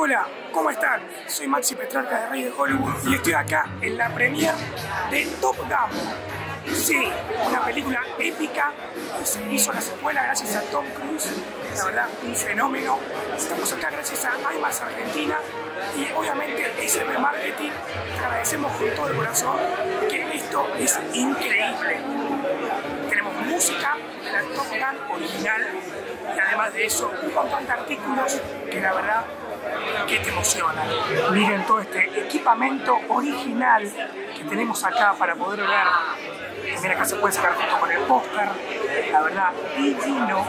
Hola, ¿cómo están? Soy Maxi Petrarca de Rey de Hollywood y estoy acá en la premiere de Top Gun. Sí, una película épica que se hizo la secuela gracias a Tom Cruise. La verdad, un fenómeno. Estamos acá gracias a IMAX Argentina y obviamente SB Marketing. Te agradecemos con todo el corazón que esto es increíble. Tenemos música de la Top Gun original y además de eso un montón de artículos que la verdad que te emocionan. Miren todo este equipamiento original que tenemos acá para poder ver. También acá se puede sacar foto con el póster, la verdad, divino.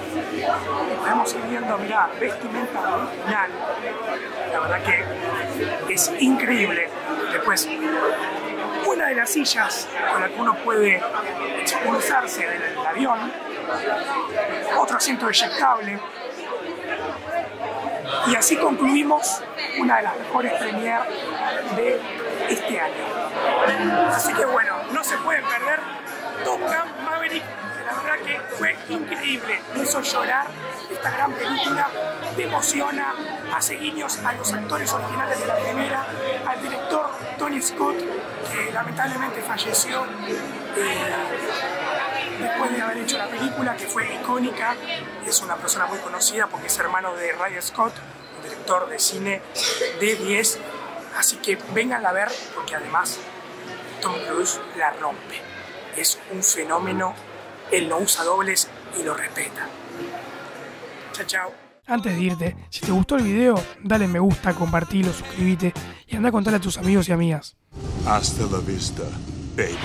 Podemos ir viendo, mirá, vestimenta original. La verdad que es increíble. Después, una de las sillas con la que uno puede expulsarse del avión, otro asiento eyectable. Y así concluimos una de las mejores premieres de este año. Así que bueno, no se pueden perder Top Gun: Maverick, que la verdad que fue increíble. Me hizo llorar esta gran película, te emociona, hace guiños a los actores originales de la primera, al director Tony Scott, que lamentablemente falleció después de haber hecho la película, que fue icónica. Es una persona muy conocida porque es hermano de Ryan Scott, un director de cine de 10. Así que vengan a ver, porque además Tom Cruise la rompe. Es un fenómeno, él no usa dobles y lo respeta. Chao, chao. Antes de irte, si te gustó el video, dale me gusta, compartilo, suscríbete y anda a contarle a tus amigos y amigas. Hasta la vista, baby.